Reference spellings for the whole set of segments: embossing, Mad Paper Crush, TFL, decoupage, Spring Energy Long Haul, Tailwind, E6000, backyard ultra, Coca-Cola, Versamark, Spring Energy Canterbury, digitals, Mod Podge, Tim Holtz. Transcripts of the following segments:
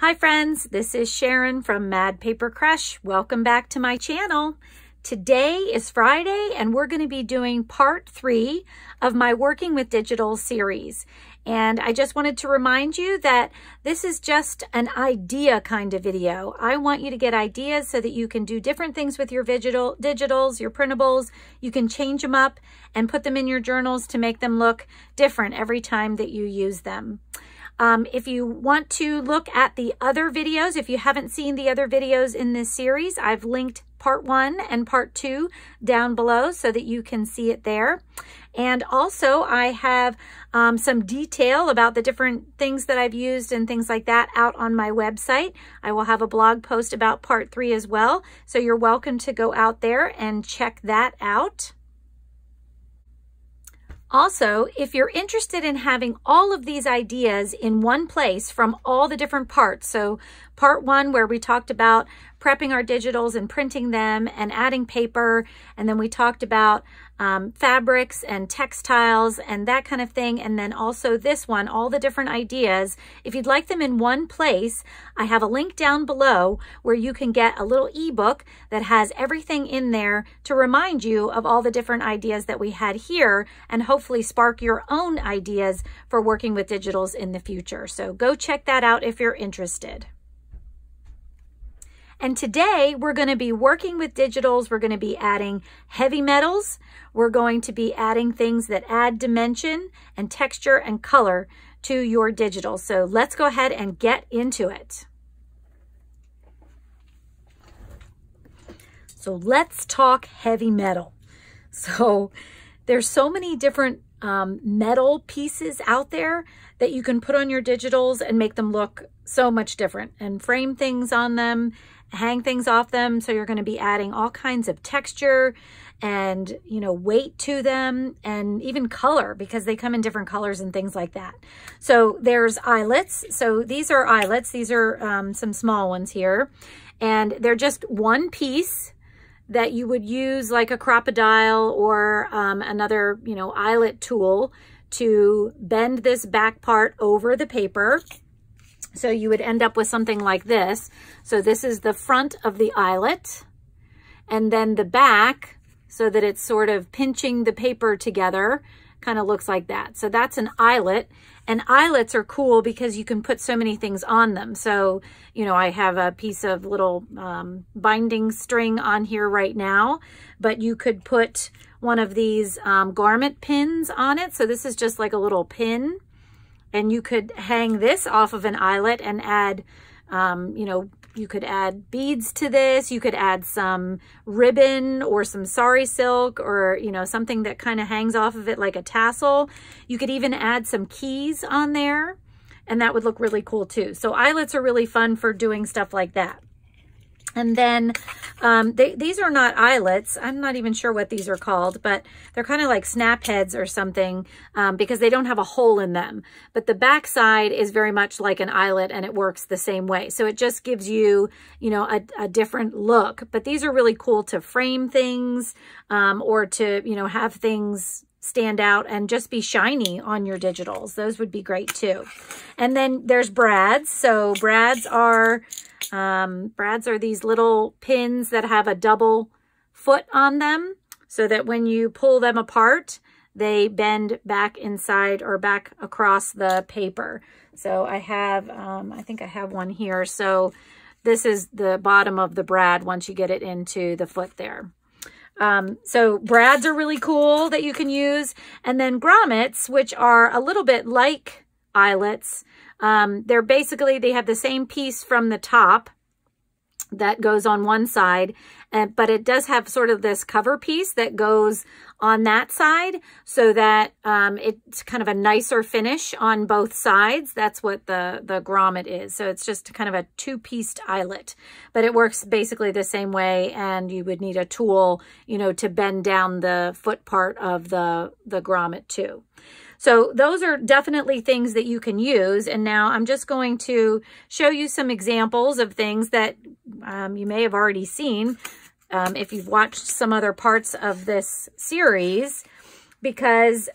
Hi friends, this is Sharon from Mad Paper Crush. Welcome back to my channel. Today is Friday and we're going to be doing part 3 of my Working with Digital series. And I just wanted to remind you that this is just an idea kind of video. I want you to get ideas so that you can do different things with your digitals, your printables. You can change them up and put them in your journals to make them look different every time that you use them. If you want to look at the other videos, if you haven't seen the other videos in this series, I've linked part 1 and part 2 down below so that you can see it there. And also I have some detail about the different things that I've used and things like that out on my website. I will have a blog post about part 3 as well. So you're welcome to go out there and check that out. Also, if you're interested in having all of these ideas in one place from all the different parts, so part 1 where we talked about prepping our digitals and printing them and adding paper, and then we talked about fabrics and textiles and that kind of thing, and then also this one, all the different ideas. If you'd like them in one place, I have a link down below where you can get a little ebook that has everything in there to remind you of all the different ideas that we had here and hopefully spark your own ideas for working with digitals in the future. So go check that out if you're interested. And today we're going to be working with digitals. We're going to be adding heavy metals. We're going to be adding things that add dimension and texture and color to your digital. So let's go ahead and get into it. So let's talk heavy metal. So there's so many different metal pieces out there that you can put on your digitals and make them look so much different and frame things on them, hang things off them. So you're going to be adding all kinds of texture and, you know, weight to them and even color because they come in different colors and things like that. So there's eyelets. So these are eyelets. These are some small ones here, and they're just one piece that you would use like a crop-a-dial or another, you know, eyelet tool to bend this back part over the paper. So you would end up with something like this. So this is the front of the eyelet and then the back so that it's sort of pinching the paper together, kind of looks like that. So that's an eyelet, and eyelets are cool because you can put so many things on them. So, you know, I have a piece of little binding string on here right now, but you could put one of these garment pins on it. So this is just like a little pin. And you could hang this off of an eyelet and add, you know, you could add beads to this. You could add some ribbon or some sari silk or, you know, something that kind of hangs off of it like a tassel. You could even add some keys on there, and that would look really cool too. So eyelets are really fun for doing stuff like that. And then these are not eyelets. I'm not even sure what these are called, but they're kind of like snap heads or something because they don't have a hole in them. But the backside is very much like an eyelet, and it works the same way. So it just gives you, you know, a different look. But these are really cool to frame things or to, you know, have things stand out and just be shiny on your digitals. Those would be great too. And then there's brads. So brads are... these little pins that have a double foot on them so that when you pull them apart, they bend back inside or back across the paper. So I have, I think I have one here. So this is the bottom of the brad once you get it into the foot there. So brads are really cool that you can use. And then grommets, which are a little bit like eyelets. They're basically, they have the same piece from the top that goes on one side, but it does have sort of this cover piece that goes on that side so that it's kind of a nicer finish on both sides. That's what the grommet is. So it's just kind of a two-pieced eyelet, but it works basically the same way, and you would need a tool, you know, to bend down the foot part of the grommet too. So those are definitely things that you can use. And now I'm just going to show you some examples of things that you may have already seen if you've watched some other parts of this series, because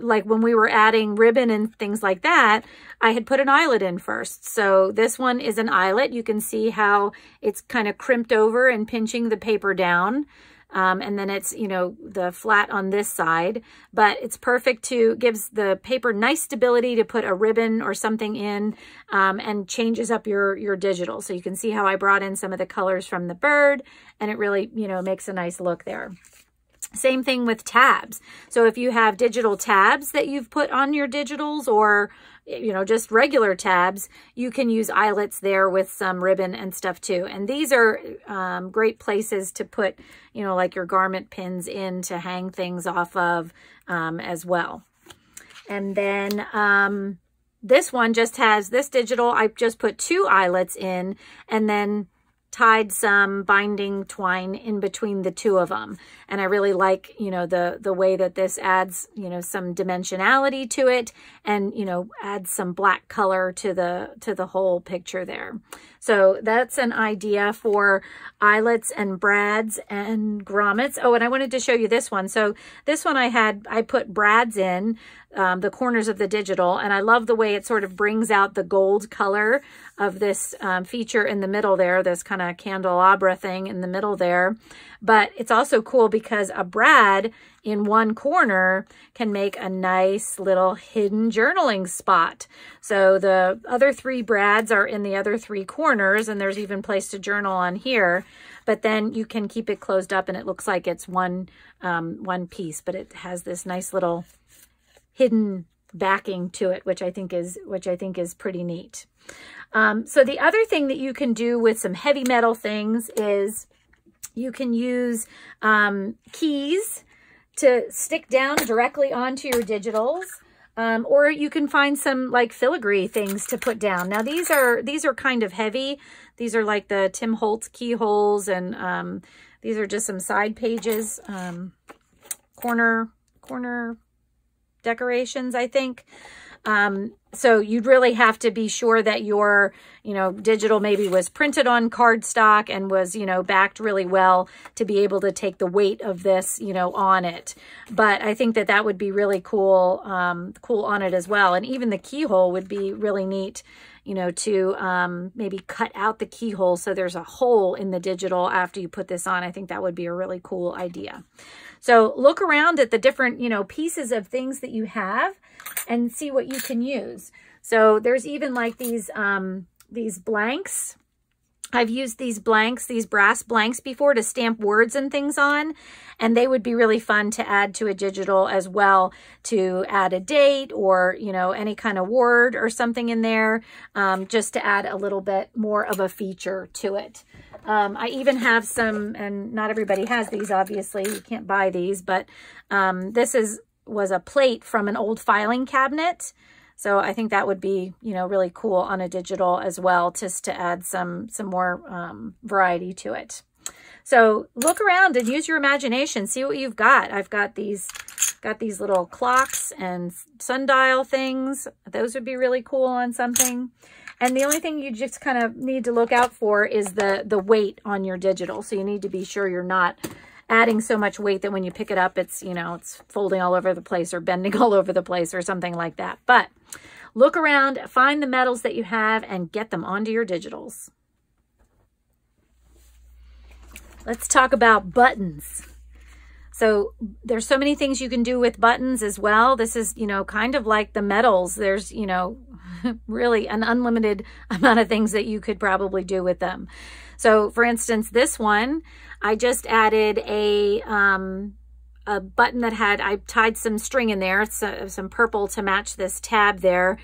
like when we were adding ribbon and things like that, I had put an eyelet in first. So this one is an eyelet. You can see how it's kind of crimped over and pinching the paper down. And then it's, you know, the flat on this side, but it's perfect to, gives the paper nice stability to put a ribbon or something in, and changes up your digital. So you can see how I brought in some of the colors from the bird, and it really, you know, makes a nice look there. Same thing with tabs. So if you have digital tabs that you've put on your digitals, or, you know, just regular tabs, you can use eyelets there with some ribbon and stuff too. And these are great places to put, you know, like your garment pins in to hang things off of as well. And then this one just has this digital. I just put two eyelets in and then tied some binding twine in between the two of them. And I really like, you know, the way that this adds, you know, some dimensionality to it and, you know, adds some black color to the whole picture there. So that's an idea for eyelets and brads and grommets. Oh, and I wanted to show you this one. So this one I put brads in the corners of the digital, and I love the way it sort of brings out the gold color of this feature in the middle there, this kind of candelabra thing in the middle there. But it's also cool because a brad in one corner can make a nice little hidden journaling spot. So the other three brads are in the other three corners, and there's even place to journal on here, but then you can keep it closed up and it looks like it's one piece, but it has this nice little hidden backing to it, which I think is pretty neat. So the other thing that you can do with some heavy metal things is you can use keys to stick down directly onto your digitals, or you can find some like filigree things to put down. Now these are kind of heavy. These are like the Tim Holtz keyholes, and these are just some side pages, corner decorations, I think. So you'd really have to be sure that your, you know, digital maybe was printed on cardstock and was, you know, backed really well to be able to take the weight of this, you know, on it. But I think that that would be really cool, cool on it as well. And even the keyhole would be really neat, you know, to maybe cut out the keyhole so there's a hole in the digital after you put this on. I think that would be a really cool idea. So look around at the different, you know, pieces of things that you have and see what you can use. So there's even like these blanks. I've used these blanks, these brass blanks before to stamp words and things on, and they would be really fun to add to a digital as well, to add a date or, you know, any kind of word or something in there, just to add a little bit more of a feature to it. I even have some, and not everybody has these, obviously, you can't buy these, but this was a plate from an old filing cabinet. So I think that would be, you know, really cool on a digital as well, just to add some more variety to it. So look around and use your imagination. See what you've got. I've got these little clocks and sundial things. Those would be really cool on something. And the only thing you just kind of need to look out for is the weight on your digital. So you need to be sure you're not adding so much weight that when you pick it up, it's, you know, it's folding all over the place or bending all over the place or something like that. But look around, find the metals that you have, and get them onto your digitals. Let's talk about buttons. So there's so many things you can do with buttons as well. This is, you know, kind of like the metals. There's, you know, really an unlimited amount of things that you could probably do with them. So for instance, this one, I just added a button that had, I tied some string in there, some purple to match this tab there.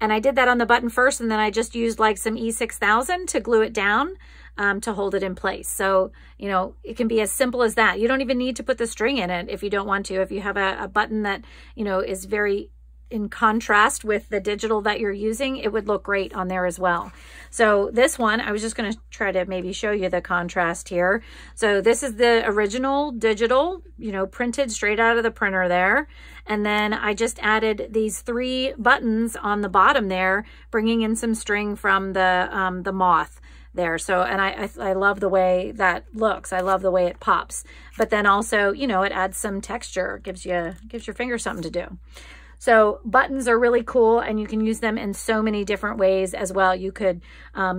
And I did that on the button first, and then I just used like some E6000 to glue it down to hold it in place. So, you know, it can be as simple as that. You don't even need to put the string in it if you don't want to. If you have a button that, you know, is very in contrast with the digital that you're using, it would look great on there as well. So this one, I was just going to try to maybe show you the contrast here. So this is the original digital, you know, printed straight out of the printer there. And then I just added these three buttons on the bottom there, bringing in some string from the moth there. So, and I love the way that looks. I love the way it pops. But then also, you know, it adds some texture, gives your finger something to do. So buttons are really cool, and you can use them in so many different ways as well. You could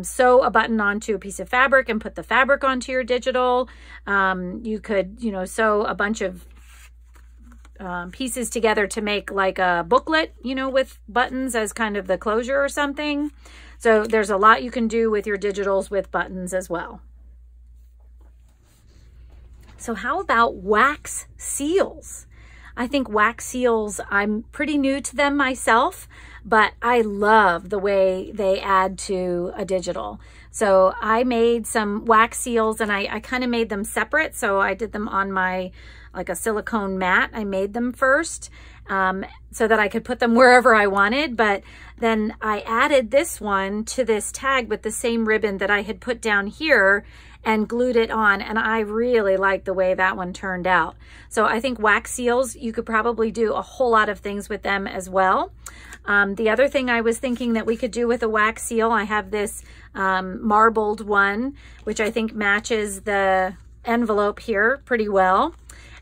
sew a button onto a piece of fabric and put the fabric onto your digital. You could, you know, sew a bunch of pieces together to make like a booklet, you know, with buttons as kind of the closure or something. So there's a lot you can do with your digitals with buttons as well. So how about wax seals? I think wax seals, I'm pretty new to them myself, but I love the way they add to a digital. So I made some wax seals, and I kind of made them separate. So I did them on my, like a silicone mat. I made them first so that I could put them wherever I wanted. But then I added this one to this tag with the same ribbon that I had put down here and glued it on, and I really like the way that one turned out. So I think wax seals, you could probably do a whole lot of things with them as well. The other thing I was thinking that we could do with a wax seal, I have this marbled one, which I think matches the envelope here pretty well.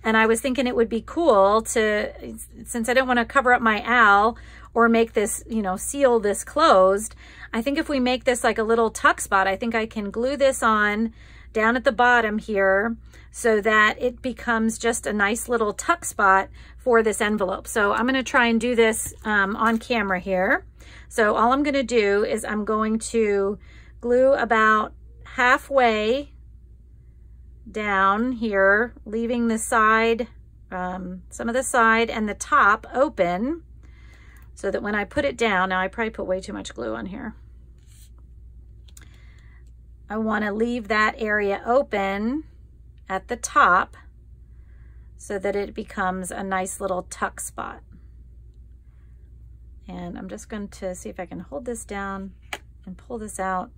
And I was thinking it would be cool to, since I don't want to cover up my owl or make this, you know, seal this closed, I think if we make this like a little tuck spot, I think I can glue this on down at the bottom here so that it becomes just a nice little tuck spot for this envelope. So I'm going to try and do this on camera here. So all I'm going to do is I'm going to glue about halfway down here, leaving the side, some of the side and the top open, so that when I put it down, now I probably put way too much glue on here. I want to leave that area open at the top so that it becomes a nice little tuck spot. And I'm just going to see if I can hold this down and pull this out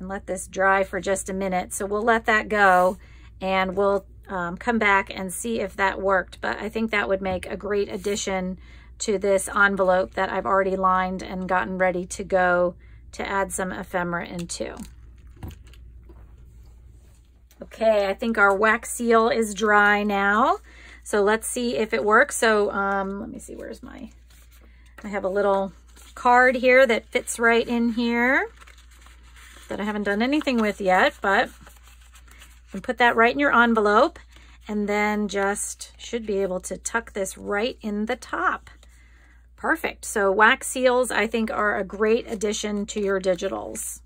and let this dry for just a minute. So we'll let that go, and we'll come back and see if that worked. But I think that would make a great addition to this envelope that I've already lined and gotten ready to go, to add some ephemera into. Okay, I think our wax seal is dry now. So let's see if it works. So let me see, where's my, I have a little card here that fits right in here that I haven't done anything with yet, but you can put that right in your envelope, and then just should be able to tuck this right in the top. Perfect. So wax seals, I think, are a great addition to your digitals.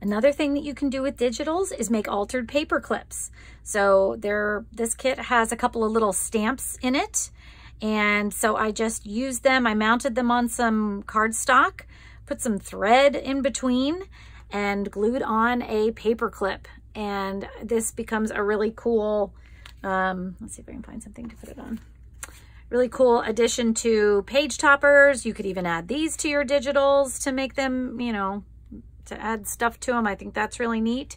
Another thing that you can do with digitals is make altered paper clips. So this kit has a couple of little stamps in it. And so I just used them. I mounted them on some cardstock, put some thread in between, and glued on a paper clip. And this becomes a really cool, let's see if I can find something to put it on. Really cool addition to page toppers. You could even add these to your digitals to make them, you know, to add stuff to them. I think that's really neat.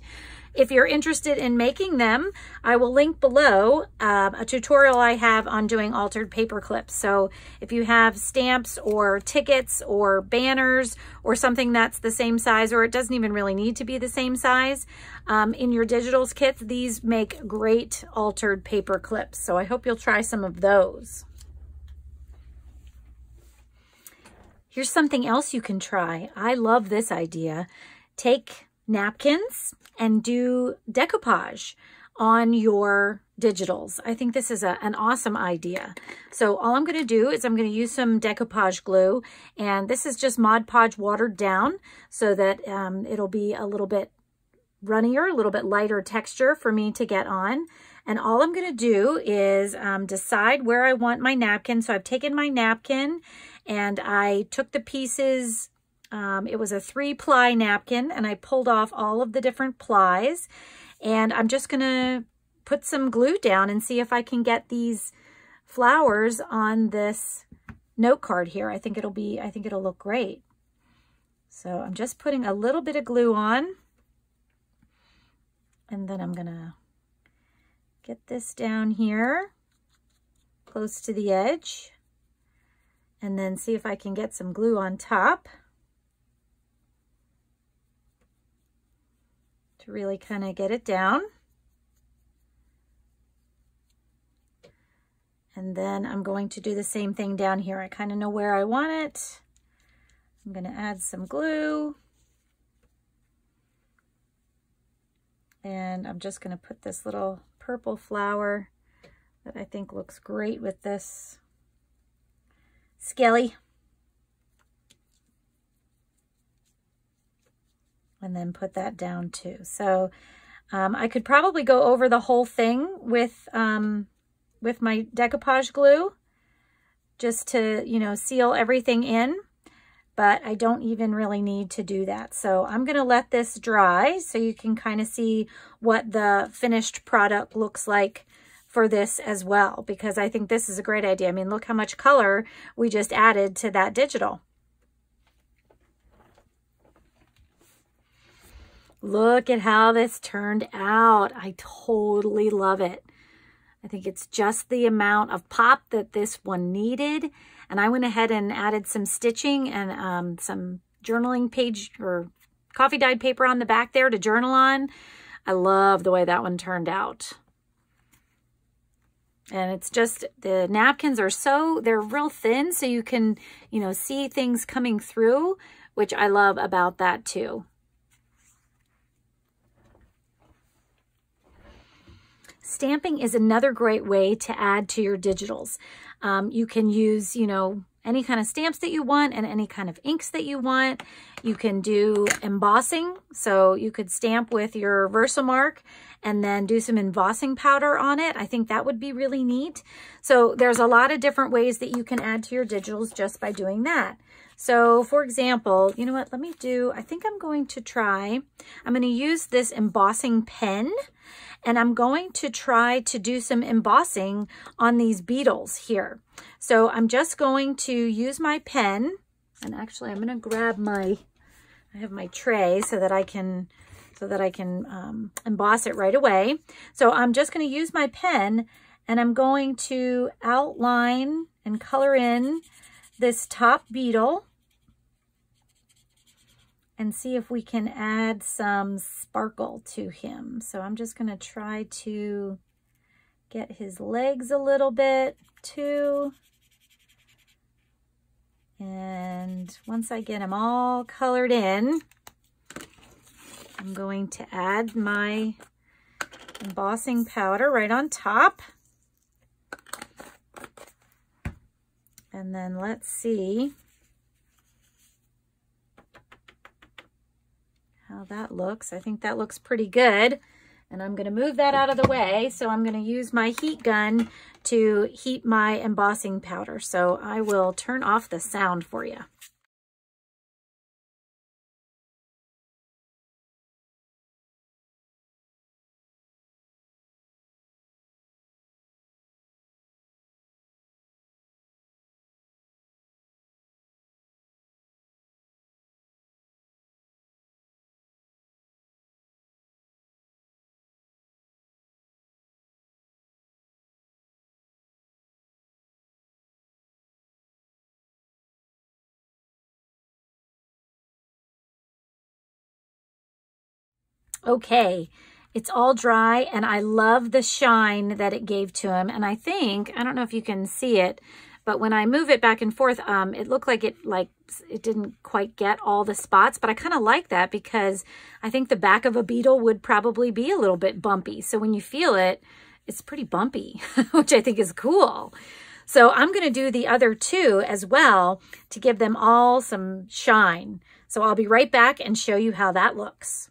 If you're interested in making them, I will link below a tutorial I have on doing altered paper clips. So if you have stamps or tickets or banners or something that's the same size, or it doesn't even really need to be the same size, in your digitals kits, these make great altered paper clips. So I hope you'll try some of those. Here's something else you can try. I love this idea. Take napkins and do decoupage on your digitals. I think this is an awesome idea. So all I'm going to do is I'm going to use some decoupage glue, and this is just Mod Podge watered down so that it'll be a little bit runnier, a little bit lighter texture for me to get on. And all I'm going to do is decide where I want my napkin. So I've taken my napkin, and I took the pieces. It was a 3-ply napkin, and I pulled off all of the different plies, and I'm just going to put some glue down and see if I can get these flowers on this note card here. I think it'll look great. So I'm just putting a little bit of glue on, and then I'm going to get this down here close to the edge, and then see if I can get some glue on top. to really kind of get it down. And then I'm going to do the same thing down here. I kind of know where I want it. I'm going to add some glue. And I'm just going to put this little purple flower that I think looks great with this skelly. And then put that down too. So I could probably go over the whole thing with my decoupage glue just to, you know, seal everything in, but I don't even really need to do that. So I'm going to let this dry so you can kind of see what the finished product looks like for this as well, because I think this is a great idea. I mean, look how much color we just added to that digital. Look at how this turned out. I totally love it. I think it's just the amount of pop that this one needed. And I went ahead and added some stitching and some journaling page or coffee dyed paper on the back there to journal on. I love the way that one turned out. And it's just, the napkins are so, they're real thin, so you can, you know, see things coming through, which I love about that too. Stamping is another great way to add to your digitals. You can use, you know, any kind of stamps that you want and any kind of inks that you want. You can do embossing. So you could stamp with your Versamark and then do some embossing powder on it. I think that would be really neat. So there's a lot of different ways that you can add to your digitals just by doing that. So for example, you know what, let me do, I think I'm going to use this embossing pen, and I'm going to try to do some embossing on these beetles here. So I'm just going to use my pen, and actually I'm going to grab my, I have my tray so that I can emboss it right away. So I'm just going to use my pen, and I'm going to outline and color in this top beetle and see if we can add some sparkle to him. So I'm just gonna try to get his legs a little bit too. And once I get him all colored in, I'm going to add my embossing powder right on top. And then let's see how that looks. I think that looks pretty good. And I'm going to move that out of the way. So I'm going to use my heat gun to heat my embossing powder. So I will turn off the sound for you. Okay, it's all dry, and I love the shine that it gave to him. And I think, I don't know if you can see it, but when I move it back and forth, it looked like it didn't quite get all the spots, but I kind of like that because I think the back of a beetle would probably be a little bit bumpy. So when you feel it, it's pretty bumpy, which I think is cool. So I'm going to do the other two as well to give them all some shine. So I'll be right back and show you how that looks.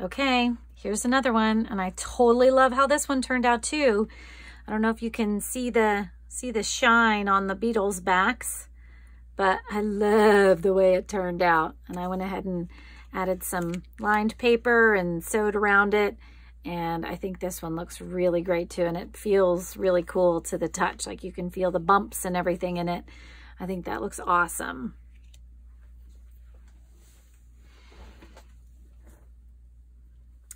Okay, here's another one, and I totally love how this one turned out too. I don't know if you can see the shine on the beetles' backs, but I love the way it turned out. And I went ahead and added some lined paper and sewed around it. And I think this one looks really great too. And it feels really cool to the touch. Like you can feel the bumps and everything in it. I think that looks awesome.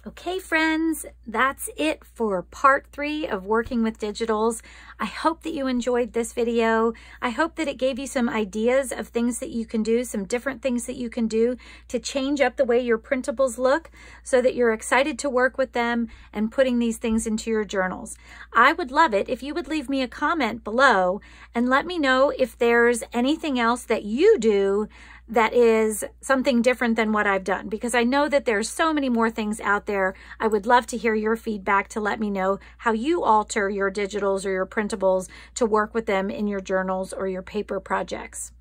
Okay, friends, that's it for part 3 of working with digitals. I hope that you enjoyed this video. I hope that it gave you some ideas of things that you can do, some different things that you can do to change up the way your printables look so that you're excited to work with them and putting these things into your journals. I would love it if you would leave me a comment below and let me know if there's anything else that you do that is something different than what I've done, because I know that there's so many more things out there. I would love to hear your feedback to let me know how you alter your digitals or your printables to work with them in your journals or your paper projects.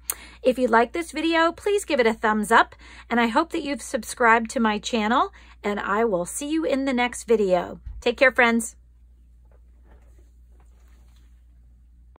If you like this video, please give it a thumbs up, and I hope that you've subscribed to my channel, and I will see you in the next video. Take care, friends.